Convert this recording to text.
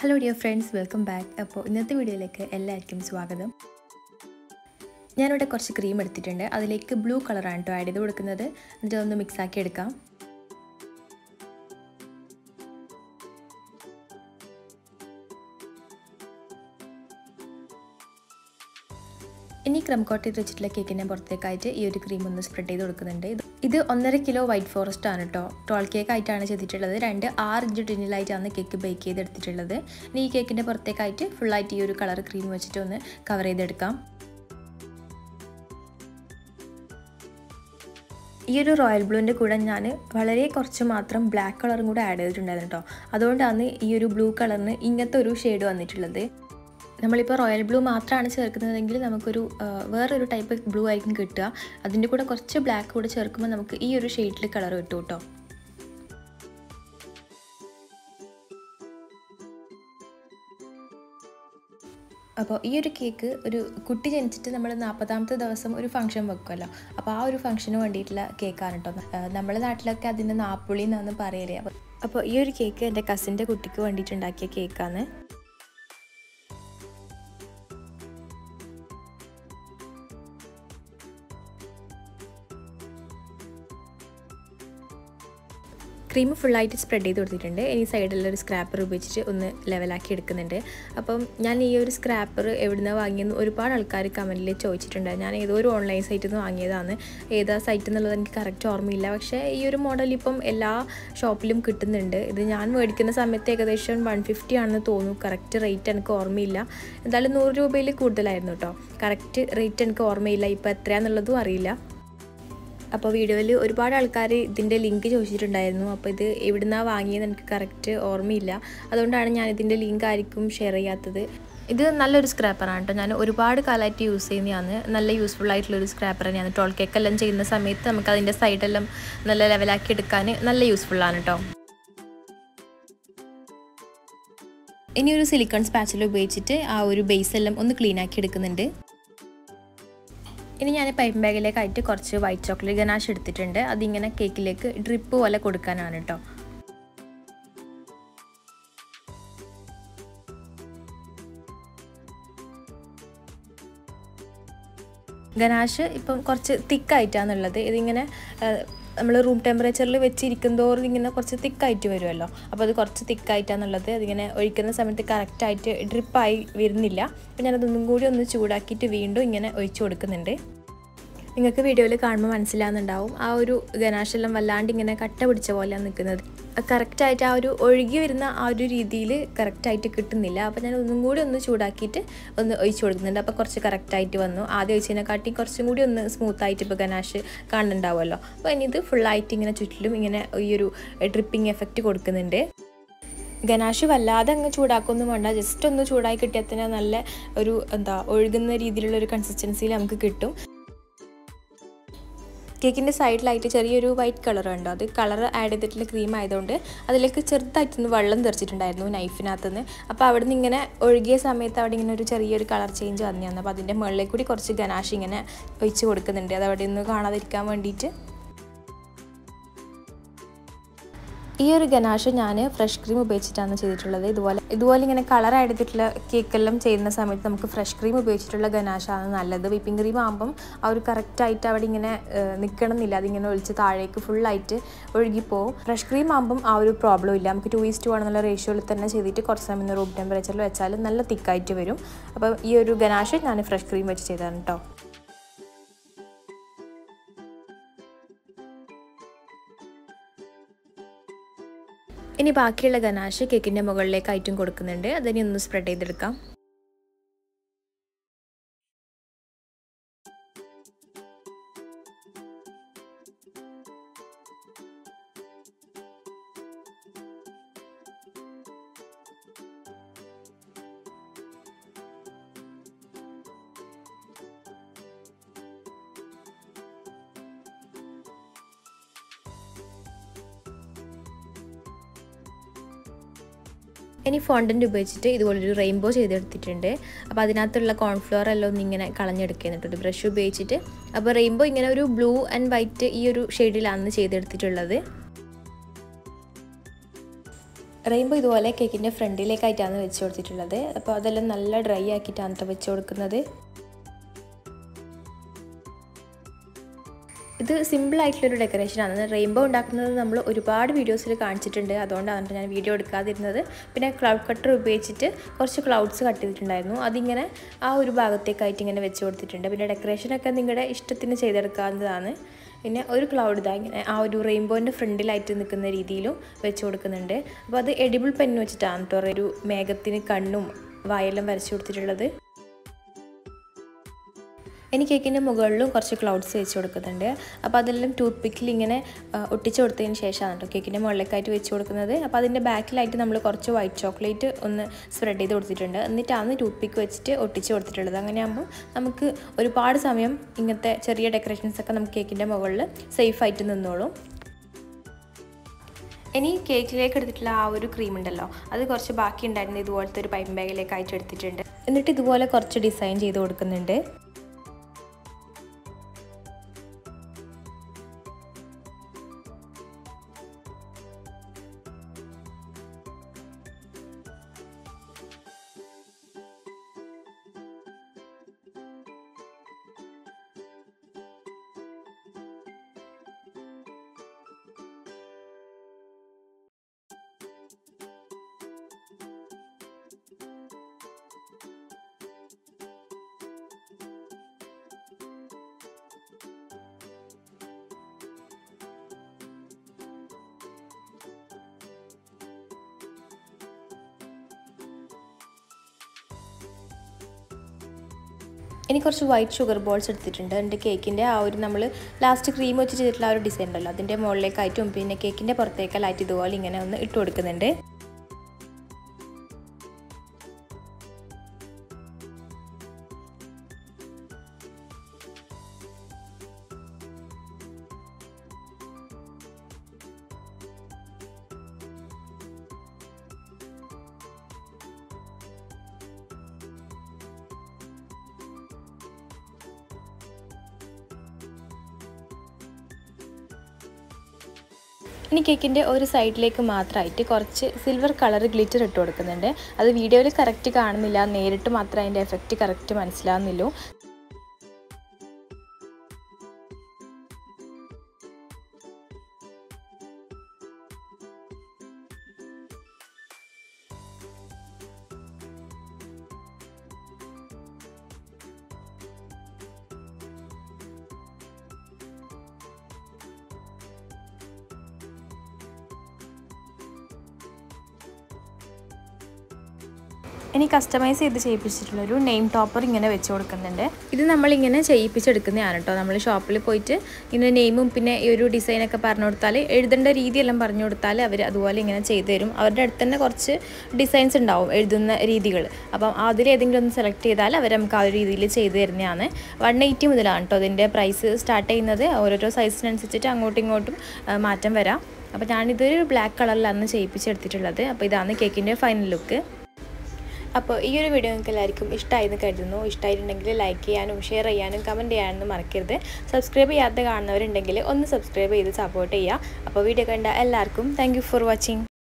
Hello dear friends, welcome back. അപ്പോൾ ഇന്നത്തെ വീഡിയോയിലേക്ക് എല്ലാവർക്കും സ്വാഗതം. ഞാനിവിടെ കുറച്ച് ക്രീം എടുത്തിട്ടുണ്ട്. അതിലേക്ക് ബ്ലൂ കളർ ആണ് ആഡ് ചെയ്ത് കൊടുക്കുന്നത്. എന്നിട്ട് ഒന്ന് മിക്സ് ആക്കി എടുക്കാം. ഇനി ക്രം കോട്ട് ചെയ്ത് വെച്ചിട്ടുള്ള കേക്കിൻ്റെ പുറത്തേക്കായിട്ട് ഈ ഒരു ക്രീം ഒന്ന് സ്പ്രെഡ് ചെയ്ത് കൊടുക്കുന്നുണ്ട്. ഇത് 1.5 കിലോ വൈറ്റ് ഫോറസ്റ്റ് ആണ് കേട്ടോ. ടോൾ കേക്ക് ആയിട്ടാണ് ചെയ്തിട്ടുള്ളത്. 6 ഇഞ്ച് ടിന്നിലായിട്ടാണ് കേക്ക് ബേക്ക് ചെയ്തെടുത്തിട്ടുള്ളത്. ഇനി ഈ കേക്കിൻ്റെ പുറത്തേക്കായിട്ട് ഫുള്ളായിട്ട് ഈ ഒരു കളർ ക്രീം വെച്ചിട്ട് ഒന്ന് കവർ ചെയ്തെടുക്കാം. ഈ ഒരു റോയൽ ബ്ലൂവിൻ്റെ കൂടെ ഞാൻ വളരെ കുറച്ച് മാത്രം ബ്ലാക്ക് കളറും കൂടെ ആഡ് ചെയ്തിട്ടുണ്ടായിരുന്നു കേട്ടോ. അതുകൊണ്ടാണ് ഈ ഒരു ബ്ലൂ കളറിന് ഇങ്ങനത്തെ ഒരു ഷെയ്ഡ് വന്നിട്ടുള്ളത്. നമ്മളിപ്പോൾ റോയൽ ബ്ലൂ മാത്രമാണ് ചേർക്കുന്നതെങ്കിൽ നമുക്കൊരു വേറൊരു ടൈപ്പ് ബ്ലൂ ആയിരിക്കും കിട്ടുക. അതിൻ്റെ കൂടെ കുറച്ച് ബ്ലാക്ക് കൂടെ ചേർക്കുമ്പോൾ നമുക്ക് ഈ ഒരു ഷെയ്ഡിൽ കളർ കിട്ടും കേട്ടോ. അപ്പോൾ ഈ ഒരു കേക്ക് ഒരു കുട്ടി ജനിച്ചിട്ട് നമ്മൾ 40ാമത്തെ ദിവസം ഒരു ഫംഗ്ഷൻ വെക്കുമല്ലോ. അപ്പോൾ ആ ഒരു ഫംഗ്ഷന് വേണ്ടിയിട്ടുള്ള കേക്കാണ് കേട്ടോ. നമ്മുടെ നാട്ടിലൊക്കെ അതിൻ്റെ നാപ്പുളി എന്നാണ് പറയലേ. അപ്പോൾ ഈ ഒരു കേക്ക് എൻ്റെ കസിൻ്റെ കുട്ടിക്ക് വേണ്ടിയിട്ടുണ്ടാക്കിയ കേക്കാണ്. ക്രീം ഫുള്ളായിട്ട് സ്പ്രെഡ് ചെയ്ത് കൊടുത്തിട്ടുണ്ട്. ഇനി സൈഡിലൊരു സ്ക്രാപ്പർ ഉപയോഗിച്ചിട്ട് ഒന്ന് ലെവലാക്കി എടുക്കുന്നുണ്ട്. അപ്പം ഞാൻ ഈ ഒരു സ്ക്രാപ്പർ എവിടുന്ന് വാങ്ങിയെന്ന് ഒരുപാട് ആൾക്കാർ കമൻറ്റിൽ ചോദിച്ചിട്ടുണ്ട്. ഞാൻ ഏതോ ഒരു ഓൺലൈൻ സൈറ്റിൽ നിന്ന് വാങ്ങിയതാണ്. ഏതാ സൈറ്റ് എന്നുള്ളത് എനിക്ക് കറക്റ്റ് ഓർമ്മയില്ല. പക്ഷേ ഈ ഒരു മോഡൽ ഇപ്പം എല്ലാ ഷോപ്പിലും കിട്ടുന്നുണ്ട്. ഇത് ഞാൻ മേടിക്കുന്ന സമയത്ത് ഏകദേശം 150 ആണെന്ന് തോന്നുന്നു. കറക്റ്റ് റേറ്റ് എനിക്ക് ഓർമ്മയില്ല. എന്തായാലും 100 രൂപയിൽ കൂടുതലായിരുന്നു കേട്ടോ. കറക്റ്റ് റേറ്റ് എനിക്ക് ഓർമ്മയില്ല. ഇപ്പോൾ എത്രയാണെന്നുള്ളതും അറിയില്ല. അപ്പോൾ വീഡിയോയിൽ ഒരുപാട് ആൾക്കാർ ഇതിൻ്റെ ലിങ്ക് ചോദിച്ചിട്ടുണ്ടായിരുന്നു. അപ്പോൾ ഇത് എവിടുന്നാണ് വാങ്ങിയെന്ന് എനിക്ക് കറക്റ്റ് ഓർമ്മയില്ല. അതുകൊണ്ടാണ് ഞാൻ ഇതിൻ്റെ ലിങ്ക് ആയിരിക്കും ഷെയർ ചെയ്യാത്തത്. ഇത് നല്ലൊരു സ്ക്രാപ്പറാണ് കേട്ടോ. ഞാൻ ഒരുപാട് കാലമായിട്ട് യൂസ് ചെയ്യുന്നതാണ്. നല്ല യൂസ്ഫുൾ ആയിട്ടുള്ളൊരു സ്ക്രാപ്പർ തന്നെയാണ്. ടോൾ കേക്കെല്ലാം ചെയ്യുന്ന സമയത്ത് നമുക്ക് അതിൻ്റെ സൈഡെല്ലാം നല്ല ലെവലാക്കി എടുക്കാൻ നല്ല യൂസ്ഫുള്ളാണ് കേട്ടോ. ഇനി ഒരു സിലിക്കൺ സ്പാച്ചിൽ ഉപയോഗിച്ചിട്ട് ആ ഒരു ബേസെല്ലാം ഒന്ന് ക്ലീനാക്കി എടുക്കുന്നുണ്ട്. ഇനി ഞാൻ പൈപ്പ് ബാഗിലേക്കായിട്ട് കുറച്ച് വൈറ്റ് ചോക്ലേറ്റ് ഗനാഷ് എടുത്തിട്ടുണ്ട്. അതിങ്ങനെ കേക്കിലേക്ക് ഡ്രിപ്പ് പോലെ കൊടുക്കാനാണ് കേട്ടോ. ഗനാഷ് ഇപ്പം കുറച്ച് തിക്കായിട്ടാണുള്ളത്. ഇതിങ്ങനെ നമ്മൾ റൂം ടെമ്പറേച്ചറിൽ വെച്ചിരിക്കുന്തോറും ഇങ്ങനെ കുറച്ച് തിക്കായിട്ട് വരുമല്ലോ. അപ്പോൾ അത് കുറച്ച് തിക്കായിട്ടാണുള്ളത്. അതിങ്ങനെ ഒഴിക്കുന്ന സമയത്ത് കറക്റ്റായിട്ട് ഡ്രിപ്പായി വരുന്നില്ല. അപ്പോൾ ഞാനതൊന്നും കൂടി ഒന്ന് ചൂടാക്കിയിട്ട് വീണ്ടും ഇങ്ങനെ ഒഴിച്ചു കൊടുക്കുന്നുണ്ട്. നിങ്ങൾക്ക് വീഡിയോയിൽ കാണുമ്പോൾ മനസ്സിലാകുന്നുണ്ടാവും ആ ഒരു ഗനാഷെല്ലാം വല്ലാണ്ട് ഇങ്ങനെ കട്ട പിടിച്ച പോലെയാണ് നിൽക്കുന്നത്. കറക്റ്റായിട്ട് ആ ഒരു ഒഴുകി വരുന്ന ആ ഒരു രീതിയിൽ കറക്റ്റായിട്ട് കിട്ടുന്നില്ല. അപ്പോൾ ഞാൻ ഒന്നും കൂടി ഒന്ന് ചൂടാക്കിയിട്ട് ഒന്ന് ഒഴിച്ചു കൊടുക്കുന്നുണ്ട്. അപ്പോൾ കുറച്ച് കറക്റ്റായിട്ട് വന്നു. ആദ്യം ഒഴിച്ചതിനെക്കാട്ടി കുറച്ചും കൂടി ഒന്ന് സ്മൂത്തായിട്ട് ഇപ്പോൾ ഗനാഷ് കാണുന്നുണ്ടാവുമല്ലോ. അപ്പോൾ ഇനി ഇത് ഫുള്ളായിട്ട് ഇങ്ങനെ ചുറ്റിലും ഇങ്ങനെ ഈ ഒരു ഡ്രിപ്പിംഗ് എഫക്റ്റ് കൊടുക്കുന്നുണ്ട്. ഗനാഷ് വല്ലാതെ അങ്ങ് ചൂടാക്കൊന്നും വേണ്ട. ജസ്റ്റ് ഒന്ന് ചൂടായി കിട്ടിയാൽ തന്നെ നല്ല ഒരു ഒഴുകുന്ന രീതിയിലുള്ള ഒരു കൺസിസ്റ്റൻസിയിൽ നമുക്ക് കിട്ടും. കേക്കിൻ്റെ സൈഡിലായിട്ട് ചെറിയൊരു വൈറ്റ് കളറുണ്ടോ. അത് കളർ ആഡ് ചെയ്തിട്ടുള്ള ക്രീം ആയതുകൊണ്ട് അതിലേക്ക് ചെറുതായിട്ടൊന്ന് വെള്ളം തെറിച്ചിട്ടുണ്ടായിരുന്നു നൈഫിനകത്തുനിന്ന്. അപ്പോൾ അവിടെ നിന്ന് ഇങ്ങനെ ഒഴുകിയ സമയത്ത് അവിടെ ഇങ്ങനെ ഒരു ചെറിയൊരു കളർ ചേഞ്ച് വന്നിരുന്നു. അപ്പോൾ അതിൻ്റെ മുകളിൽ കൂടി കുറച്ച് ഗനാഷ് ഇങ്ങനെ ഒഴിച്ച് കൊടുക്കുന്നുണ്ട്. അത് അവിടെ നിന്ന് കാണാതിരിക്കാൻ വേണ്ടിയിട്ട്. ഈ ഒരു ഗനാഷ് ഞാൻ ഫ്രഷ് ക്രീം ഉപയോഗിച്ചിട്ടാണ് ചെയ്തിട്ടുള്ളത്. ഇതുപോലെ ഇങ്ങനെ കളർ ആഡ് ചെയ്തിട്ടുള്ള കേക്കെല്ലാം ചെയ്യുന്ന സമയത്ത് നമുക്ക് ഫ്രഷ് ക്രീം ഉപയോഗിച്ചിട്ടുള്ള ഗനാഷാണ് നല്ലത്. വിപ്പിംഗ് ക്രീം ആകുമ്പം ആ ഒരു കറക്റ്റായിട്ട് അവിടെ ഇങ്ങനെ നിൽക്കണമെന്നില്ല. അതിങ്ങനെ ഒഴിച്ച് താഴേക്ക് ഫുള്ളായിട്ട് ഒഴുകിപ്പോവും. ഫ്രഷ് ക്രീം ആകുമ്പം ആ ഒരു പ്രോബ്ലം ഇല്ല. നമുക്ക് 2:1 എന്നുള്ള റേഷ്യോയിൽ തന്നെ ചെയ്തിട്ട് കുറച്ച് സമയം റൂം ടെമ്പറേച്ചറിൽ വെച്ചാൽ നല്ല തിക്കായിട്ട് വരും. അപ്പം ഈ ഒരു ഗനാഷ് ഞാൻ ഫ്രഷ് ക്രീം വെച്ച് ചെയ്തതാണ് കേട്ടോ. ഇനി ബാക്കിയുള്ള ഗനാഷ് കേക്കിൻ്റെ മുകളിലേക്ക് ആയിട്ടും കൊടുക്കുന്നുണ്ട്. അതിനെ ഒന്ന് സ്പ്രെഡ് ചെയ്തെടുക്കാം. ഇനി ഫോണ്ടൻ്റ് ഉപയോഗിച്ചിട്ട് ഇതുപോലൊരു റെയിൻബോ ചെയ്തെടുത്തിട്ടുണ്ട്. അപ്പോൾ അതിനകത്തുള്ള കോൺഫ്ലോർ എല്ലാം ഒന്നിങ്ങനെ കളഞ്ഞെടുക്കുന്നുണ്ട് ബ്രഷ് ഉപയോഗിച്ചിട്ട്. അപ്പോൾ റെയിൻബോ ഇങ്ങനെ ഒരു ബ്ലൂ ആൻഡ് വൈറ്റ് ഈ ഒരു ഷെയ്ഡിലാണ് ചെയ്തെടുത്തിട്ടുള്ളത്. Rainbow Duale cake in a friendly lake I done with short titula de, a paddle and alla dry akitanta with shortkunade. The simple little decoration and rainbow darkness number Uripad videos like Anchitunda, Adonda and video Kadinade, Pina cloud cutter page it, or she clouds cut it in Dino, Adingana, Auribagate kiting and a wet short titinda, Pina decoration a Kandinga, Istatin Cedar Kandana. In a cloud dang, I do rainbow and a friendly light in the Kandaridilo, which would Kanande, but the edible pen which damp or do Megatin Kandum, Viola Versutilla. Any cake in a Mugallo or clouds say Chodakande, a paddle toothpick in a Utichortha in Sheshan, cake in a Molaka to each Chodakande, a paddle in the backlight and Amlacorcho white chocolate on the spread the Orthitunda, and the town the toothpick which Otichorthitanganambo, Amuk or part Samium in the cherry decorations, a cake in a Mugalla, safe fight in the Nolo. Any cake like a cream and a law, other Korchabaki and Dadney the water pipe bag like I Chodakanda. And it is the Walla Korcha design Jay the Orkanande. I have white sugar balls and a cake in the last cream which is a descent. I have a cake in the cake and I have a cake in the I have a side like a silver color glitter. I have a video like correct and effective correct. Any customize this shape is name topper in a witch or contender. This is a shape is a anatom shop poite in a name pinna euro design a caparnotale, Edunda Ridilam Parnotale, Adualing and a Chetherum, or Datana Corche designs and down, Eduna Ridigal. Upon Adri Adington selected Alaveram Kari Ridilace there Niane, 180 with the Lanto, then their prices start another or size and such a tangoting out Matam Vera. Upon either black color lana shape is a cake in a final look. If you like this video, please like and share and comment and subscribe to the channel. Thank you for watching.